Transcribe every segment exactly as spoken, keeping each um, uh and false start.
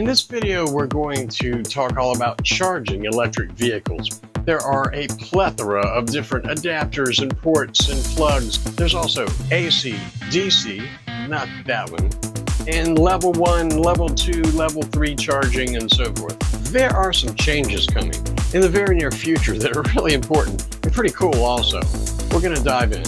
In this video, we're going to talk all about charging electric vehicles. There are a plethora of different adapters and ports and plugs. There's also A C, D C, not that one, and level one, level two, level three charging and so forth. There are some changes coming in the very near future that are really important and pretty cool also. We're going to dive in.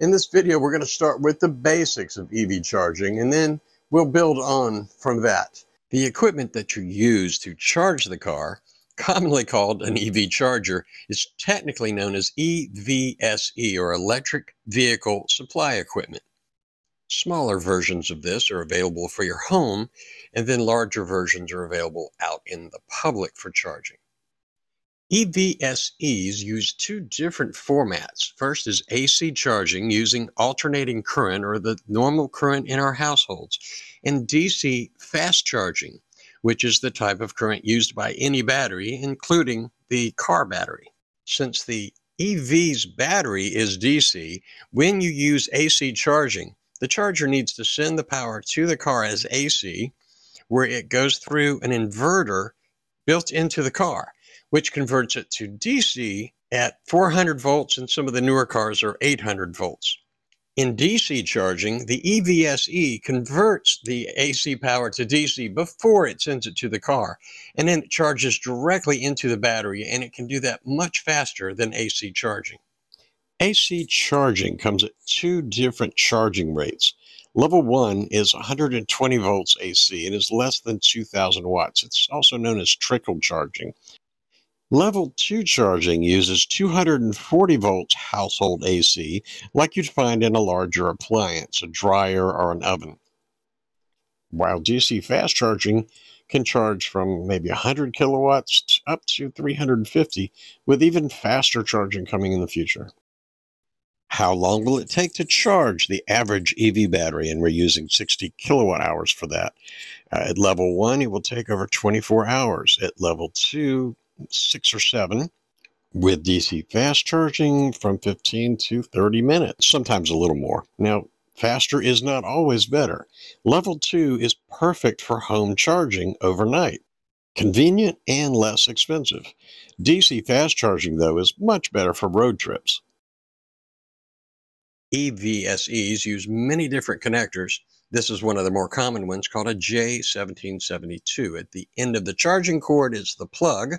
In this video, we're going to start with the basics of E V charging, and then we'll build on from that. The equipment that you use to charge the car, commonly called an E V charger, is technically known as E V S E, or Electric Vehicle Supply Equipment. Smaller versions of this are available for your home, and then larger versions are available out in the public for charging. E V S Es use two different formats. First is A C charging using alternating current, or the normal current in our households, and D C fast charging, which is the type of current used by any battery, including the car battery. Since the E V's battery is D C, when you use A C charging, the charger needs to send the power to the car as A C, where it goes through an inverter built into the car, which converts it to D C at four hundred volts, and some of the newer cars are eight hundred volts. In D C charging, the E V S E converts the A C power to D C before it sends it to the car, and then it charges directly into the battery, and it can do that much faster than A C charging. A C charging comes at two different charging rates. Level one is one hundred twenty volts A C and is less than two thousand watts. It's also known as trickle charging. Level two charging uses two hundred forty volts household A C, like you'd find in a larger appliance, a dryer or an oven. While D C fast charging can charge from maybe one hundred kilowatts up to three hundred fifty, with even faster charging coming in the future. How long will it take to charge the average E V battery? And we're using sixty kilowatt hours for that. Uh, at level one, it will take over twenty-four hours. At level two, six or seven, with D C fast charging from fifteen to thirty minutes, sometimes a little more. Now, faster is not always better. Level two is perfect for home charging overnight, convenient and less expensive. D C fast charging, though, is much better for road trips. E V S Es use many different connectors. This is one of the more common ones, called a J seventeen seventy-two. At the end of the charging cord is the plug,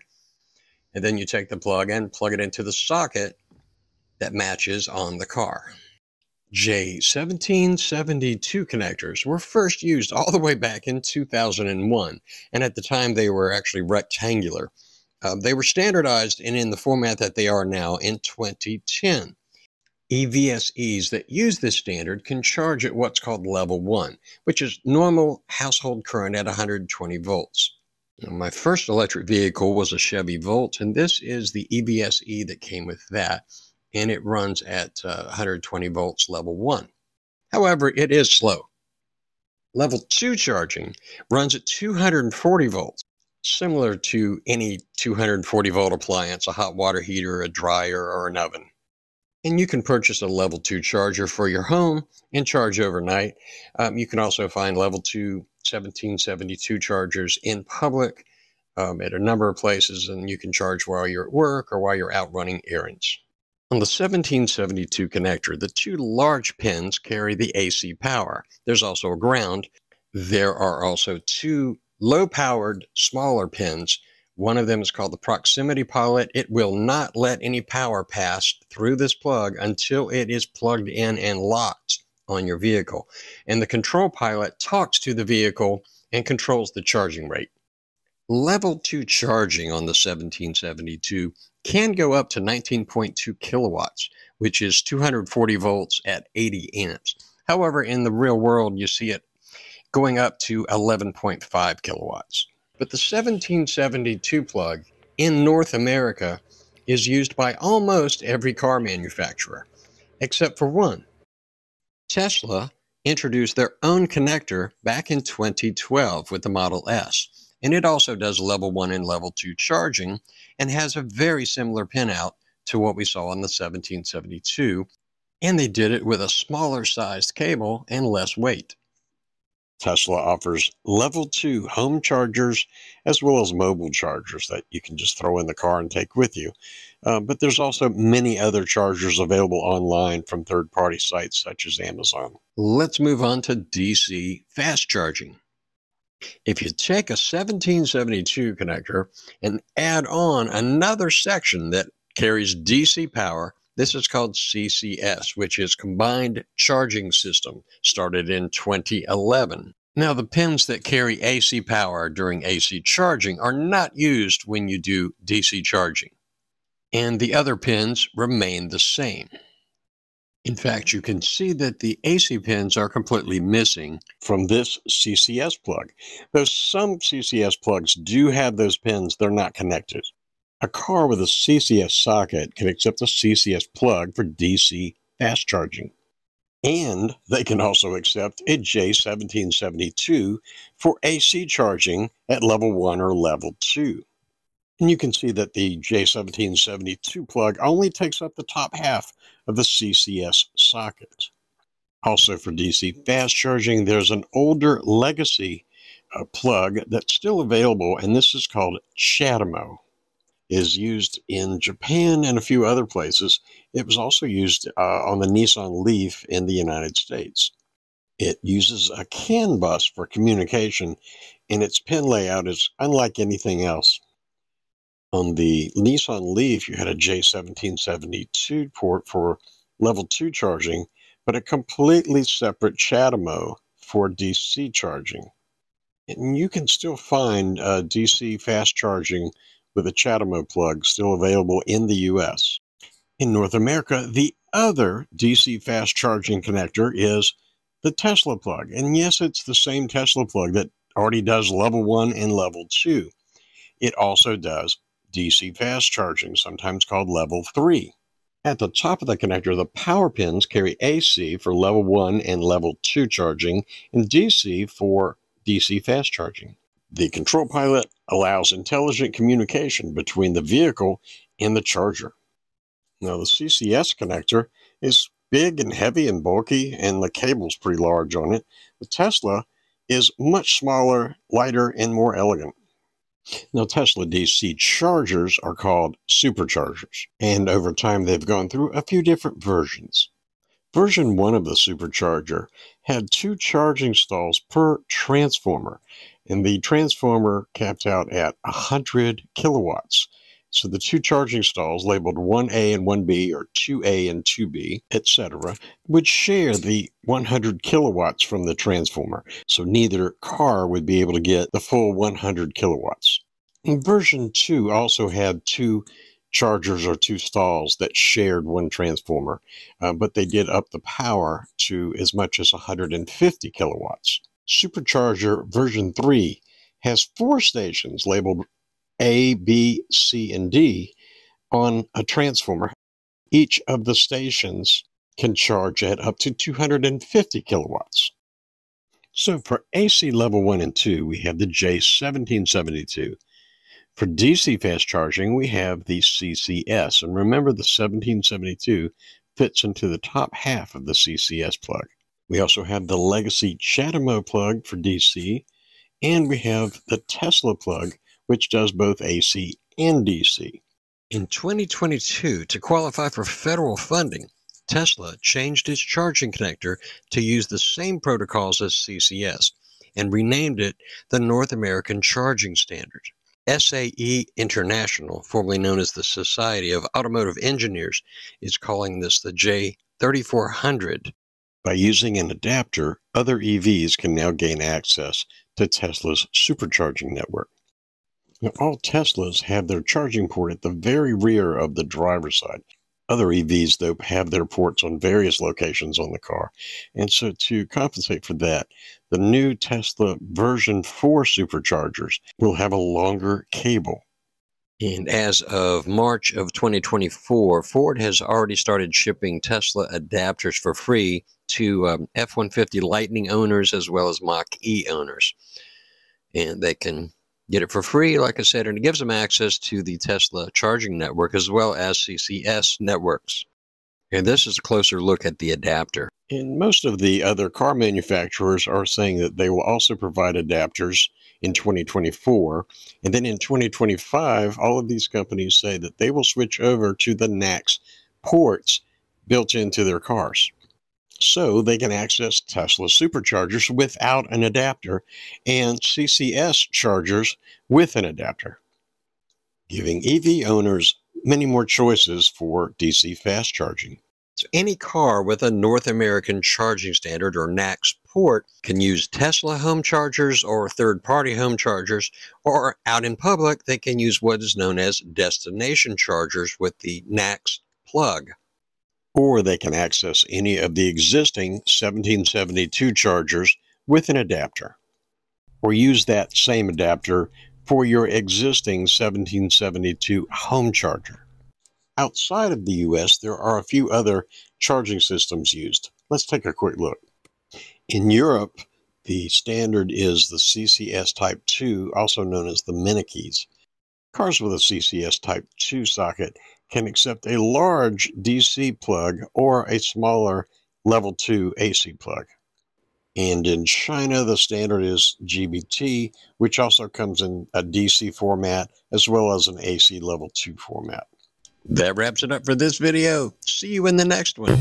and then you take the plug and plug it into the socket that matches on the car. J seventeen seventy-two connectors were first used all the way back in two thousand one, and at the time they were actually rectangular. Uh, they were standardized and in the format that they are now in twenty ten. E V S Es that use this standard can charge at what's called level one, which is normal household current at one hundred twenty volts. My first electric vehicle was a Chevy Volt, and this is the E V S E that came with that, and it runs at uh, one hundred twenty volts level one. However, it is slow. Level two charging runs at two hundred forty volts, similar to any two hundred forty volt appliance, a hot water heater, a dryer, or an oven. And you can purchase a level two charger for your home and charge overnight. Um, you can also find level two seventeen seventy-two chargers in public um, at a number of places, and you can charge while you're at work or while you're out running errands. On the seventeen seventy-two connector, the two large pins carry the A C power. There's also a ground. There are also two low-powered smaller pins. One of them is called the proximity pilot. It will not let any power pass through this plug until it is plugged in and locked on your vehicle. And the control pilot talks to the vehicle and controls the charging rate. Level two charging on the seventeen seventy-two can go up to nineteen point two kilowatts, which is two hundred forty volts at eighty amps. However, in the real world, you see it going up to eleven point five kilowatts. But the seventeen seventy-two plug in North America is used by almost every car manufacturer, except for one. Tesla introduced their own connector back in twenty twelve with the Model S, and it also does level one and level two charging and has a very similar pinout to what we saw on the seventeen seventy-two, and they did it with a smaller sized cable and less weight. Tesla offers level two home chargers as well as mobile chargers that you can just throw in the car and take with you. Uh, but there's also many other chargers available online from third-party sites such as Amazon. Let's move on to D C fast charging. If you take a seventeen seventy-two connector and add on another section that carries D C power, this is called C C S, which is Combined Charging System, started in twenty eleven. Now, the pins that carry A C power during A C charging are not used when you do D C charging, and the other pins remain the same. In fact, you can see that the A C pins are completely missing from this C C S plug. Though some C C S plugs do have those pins, they're not connected. A car with a C C S socket can accept a C C S plug for D C fast charging, and they can also accept a J seventeen seventy-two for A C charging at level one or level two. And you can see that the J seventeen seventy-two plug only takes up the top half of the C C S socket. Also for D C fast charging, there's an older legacy uh, plug that's still available, and this is called CHAdeMO. Is used in Japan and a few other places. It was also used uh, on the Nissan Leaf in the United States. It uses a CAN bus for communication, and its pin layout is unlike anything else. On the Nissan Leaf, you had a J seventeen seventy-two port for level two charging, but a completely separate CHAdeMO for D C charging. And you can still find uh, D C fast charging with a CHAdeMO plug still available in the U S. In North America, the other D C fast charging connector is the Tesla plug. And yes, it's the same Tesla plug that already does level one and level two. It also does D C fast charging, sometimes called level three. At the top of the connector, the power pins carry A C for level one and level two charging, and D C for D C fast charging. The control pilot allows intelligent communication between the vehicle and the charger. Now, the C C S connector is big and heavy and bulky, and the cable's pretty large on it. The Tesla is much smaller, lighter, and more elegant. Now, Tesla D C chargers are called superchargers, and over time they've gone through a few different versions. Version one of the supercharger had two charging stalls per transformer, and the transformer capped out at one hundred kilowatts. So the two charging stalls, labeled one A and one B, or two A and two B, et cetera, would share the one hundred kilowatts from the transformer, so neither car would be able to get the full one hundred kilowatts. And version two also had two chargers or two stalls that shared one transformer, uh, but they did up the power to as much as one hundred fifty kilowatts. Supercharger version three has four stations labeled A, B, C, and D on a transformer. Each of the stations can charge at up to two hundred fifty kilowatts. So for A C level one and two, we have the J seventeen seventy-two. For D C fast charging, we have the C C S, and remember the seventeen seventy-two fits into the top half of the C C S plug. We also have the legacy CHAdeMO plug for D C, and we have the Tesla plug, which does both A C and D C. In twenty twenty-two, to qualify for federal funding, Tesla changed its charging connector to use the same protocols as C C S and renamed it the North American Charging Standard. S A E International, formerly known as the Society of Automotive Engineers, is calling this the J thirty-four hundred. By using an adapter, other E Vs can now gain access to Tesla's supercharging network. Now, all Teslas have their charging port at the very rear of the driver's side. Other E Vs, though, have their ports on various locations on the car. And so to compensate for that, the new Tesla version four superchargers will have a longer cable. And as of March of twenty twenty-four, Ford has already started shipping Tesla adapters for free to um, F one fifty Lightning owners as well as Mach E owners. And they can get it for free, like I said, and it gives them access to the Tesla charging network as well as C C S networks. Okay, this is a closer look at the adapter. And most of the other car manufacturers are saying that they will also provide adapters in twenty twenty-four. And then in twenty twenty-five, all of these companies say that they will switch over to the N A C S ports built into their cars, so they can access Tesla superchargers without an adapter and C C S chargers with an adapter, giving E V owners many more choices for D C fast charging. So any car with a North American charging standard or N A C S port can use Tesla home chargers or third-party home chargers, or out in public, they can use what is known as destination chargers with the N A C S plug. Or they can access any of the existing seventeen seventy-two chargers with an adapter, or use that same adapter for your existing seventeen seventy-two home charger. Outside of the U S, there are a few other charging systems used. Let's take a quick look. In Europe, the standard is the C C S Type two, also known as the Menekes. Cars with a C C S Type two socket can accept a large D C plug or a smaller level two A C plug. And in China, the standard is G B T, which also comes in a D C format as well as an A C level two format. That wraps it up for this video. See you in the next one.